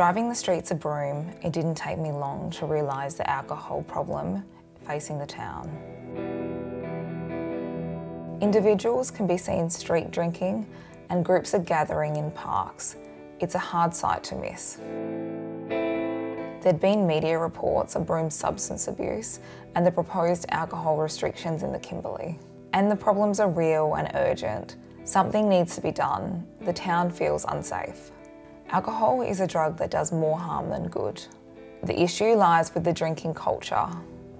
Driving the streets of Broome, it didn't take me long to realise the alcohol problem facing the town. Individuals can be seen street drinking and groups are gathering in parks. It's a hard sight to miss. There'd been media reports of Broome's substance abuse and the proposed alcohol restrictions in the Kimberley. And the problems are real and urgent. Something needs to be done. The town feels unsafe. Alcohol is a drug that does more harm than good. The issue lies with the drinking culture.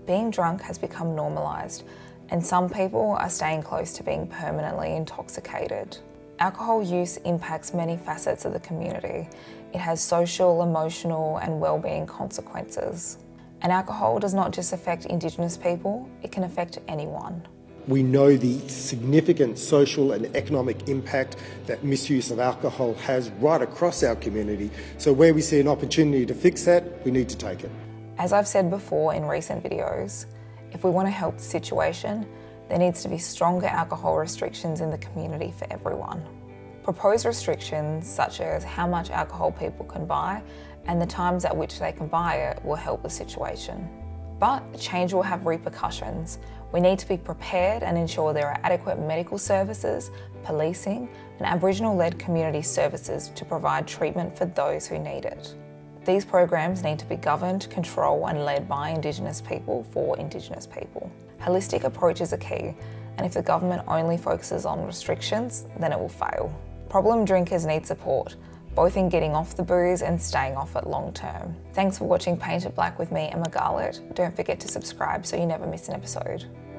Being drunk has become normalised, and some people are staying close to being permanently intoxicated. Alcohol use impacts many facets of the community. It has social, emotional, and well-being consequences. And alcohol does not just affect Indigenous people, it can affect anyone. We know the significant social and economic impact that misuse of alcohol has right across our community. So where we see an opportunity to fix that, we need to take it. As I've said before in recent videos, if we want to help the situation, there needs to be stronger alcohol restrictions in the community for everyone. Proposed restrictions such as how much alcohol people can buy and the times at which they can buy it will help the situation. But change will have repercussions. We need to be prepared and ensure there are adequate medical services, policing, and Aboriginal-led community services to provide treatment for those who need it. These programs need to be governed, controlled and led by Indigenous people for Indigenous people. Holistic approaches are key, and if the government only focuses on restrictions, then it will fail. Problem drinkers need support, both in getting off the booze and staying off it long term. Thanks for watching Paint It Blak with me, Emma Garlett. Don't forget to subscribe so you never miss an episode.